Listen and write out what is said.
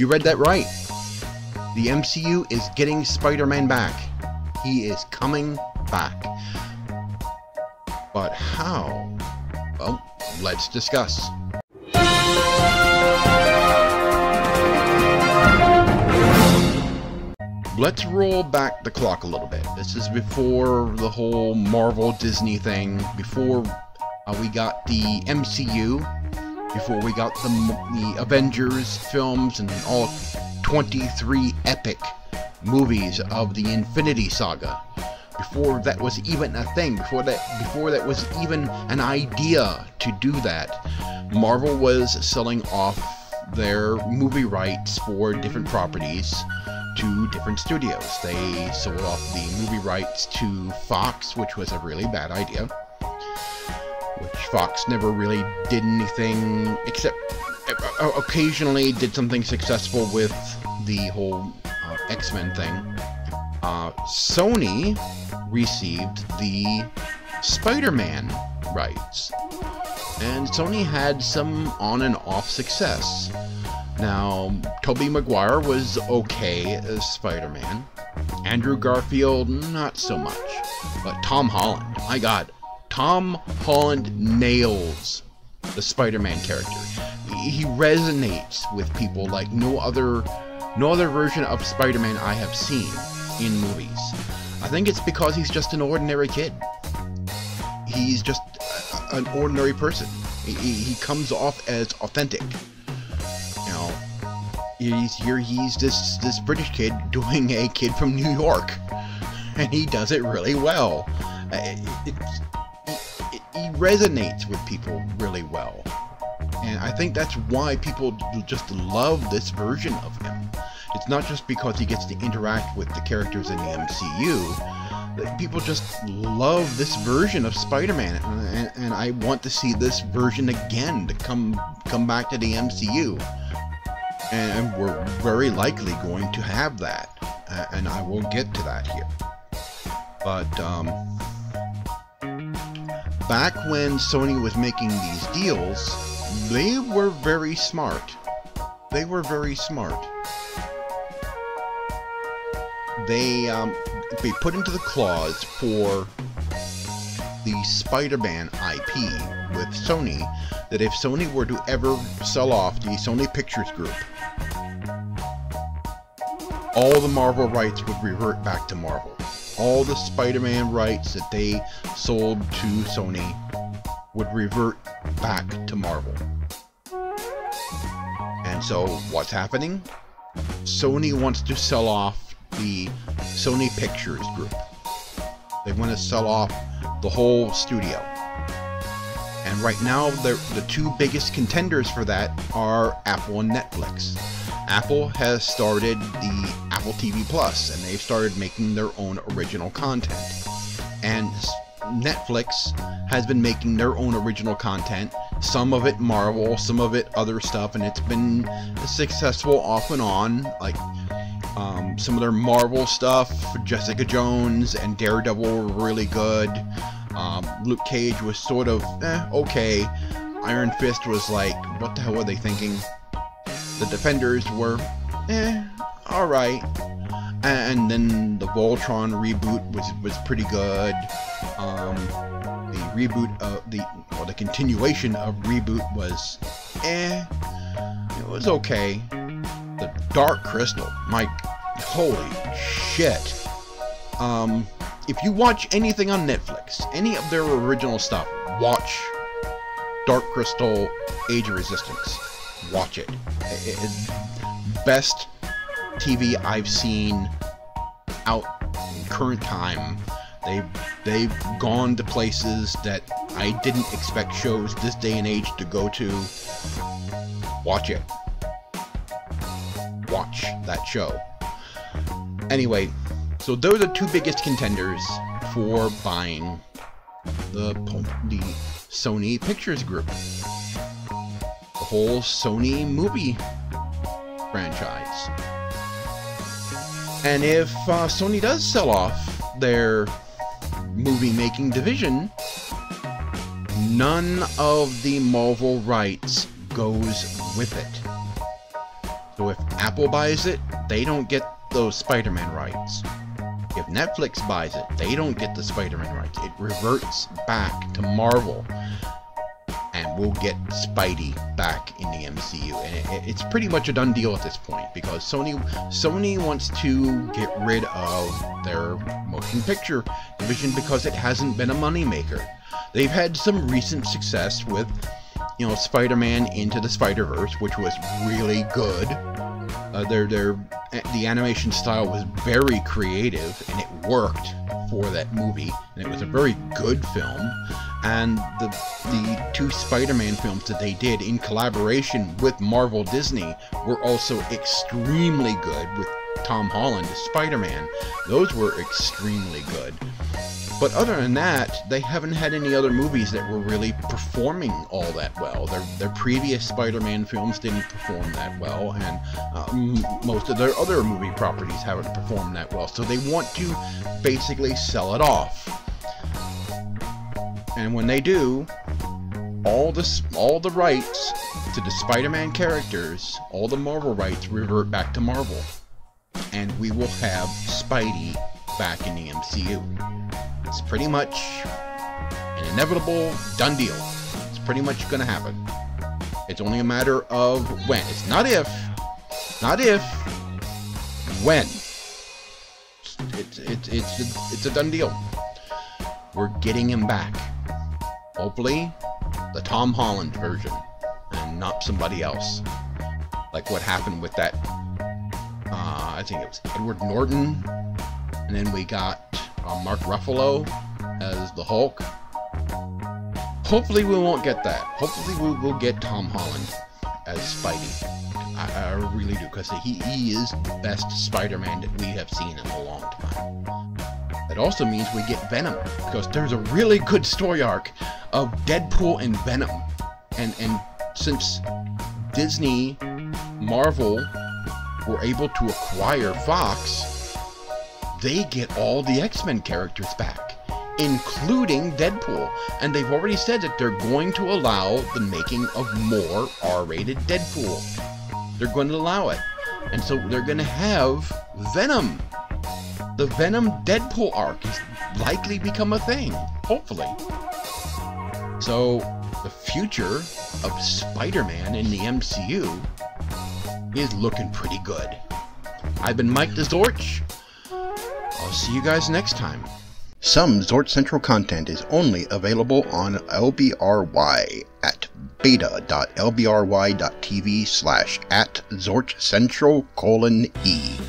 You read that right. The MCU is getting Spider-Man back. He is coming back. But how? Well, let's discuss. Let's roll back the clock a little bit. This is before the whole Marvel Disney thing, before we got the MCU, before we got the Avengers films and all 23 epic movies of the Infinity Saga. Before that was even a thing, before that was even an idea to do that, Marvel was selling off their movie rights for different properties to different studios. They sold off the movie rights to Fox, which was a really bad idea, which Fox never really did anything except occasionally did something successful with the whole X-Men thing. Sony received the Spider-Man rights, and Sony had some on and off success. Now, Tobey Maguire was okay as Spider-Man, Andrew Garfield not so much, but Tom Holland, my God, Tom Holland nails the Spider-Man character. He resonates with people like no other version of Spider-Man I have seen in movies. I think it's because he's just an ordinary kid. He's just an ordinary person. He comes off as authentic. You know, he's this British kid doing a kid from New York, and he does it really well. He resonates with people really well, and I think that's why people just love this version of him. It's not just because he gets to interact with the characters in the MCU. People just love this version of Spider-Man, and I want to see this version again to come back to the MCU. And we're very likely going to have that, and I will get to that here. But back when Sony was making these deals, they were very smart. They were very smart. They put into the clause for the Spider-Man IP with Sony that if Sony were to ever sell off the Sony Pictures group, all the Marvel rights would revert back to Marvel. All the Spider-Man rights that they sold to Sony would revert back to Marvel. And so what's happening? Sony wants to sell off the Sony Pictures group. They want to sell off the whole studio. And right now, the two biggest contenders for that are Apple and Netflix. Apple has started the Apple TV Plus, and they've started making their own original content. And Netflix has been making their own original content, some of it Marvel, some of it other stuff, and it's been successful off and on, like some of their Marvel stuff, Jessica Jones and Daredevil were really good. Luke Cage was sort of, okay. Iron Fist was like, what the hell were they thinking? The Defenders were, alright. And then the Voltron reboot was pretty good. The continuation of reboot was, it was okay. The Dark Crystal, holy shit. If you watch anything on Netflix, any of their original stuff, watch Dark Crystal, Age of Resistance. Watch it. It's best TV I've seen out in current time. They've gone to places that I didn't expect shows this day and age to go to. Watch it. Watch that show. Anyway, so those are two biggest contenders for buying the Sony Pictures group, the whole Sony movie franchise. And if Sony does sell off their movie making division, none of the Marvel rights goes with it. So if Apple buys it, they don't get those Spider-Man rights. If Netflix buys it, they don't get the Spider-Man rights. It reverts back to Marvel. And we'll get Spidey back in the MCU. And it's pretty much a done deal at this point, because Sony wants to get rid of their motion picture division because it hasn't been a moneymaker. They've had some recent success with, you know, Spider-Man Into the Spider-Verse, which was really good. The animation style was very creative, and it worked for that movie, and it was a very good film. And the two Spider-Man films that they did in collaboration with Marvel Disney were also extremely good, with Tom Holland as Spider-Man. Those were extremely good. But other than that, they haven't had any other movies that were really performing all that well. Their previous Spider-Man films didn't perform that well, and most of their other movie properties haven't performed that well. So they want to basically sell it off. And when they do, all the rights to the Spider-Man characters, all the Marvel rights, revert back to Marvel. And we will have Spidey back in the MCU. It's pretty much an inevitable done deal. It's pretty much gonna happen. It's only a matter of when. It's not if. Not if. When. It's a done deal. We're getting him back. Hopefully, the Tom Holland version, and not somebody else. Like what happened with that. I think it was Edward Norton, and then we got Mark Ruffalo as the Hulk. Hopefully we won't get that. Hopefully we will get Tom Holland as Spidey. I really do, because he is the best Spider-Man that we have seen in a long time. That also means we get Venom, because there's a really good story arc of Deadpool and Venom. And since Disney, Marvel were able to acquire Fox, they get all the X-Men characters back, including Deadpool. And they've already said that they're going to allow the making of more R-rated Deadpool. They're going to allow it. And so they're going to have Venom. The Venom Deadpool arc is likely become a thing, hopefully. So the future of Spider-Man in the MCU is looking pretty good. I've been Mike the Zorch. I'll see you guys next time. Some Zorch Central content is only available on LBRY at beta.lbry.tv/@ZorchCentral:E.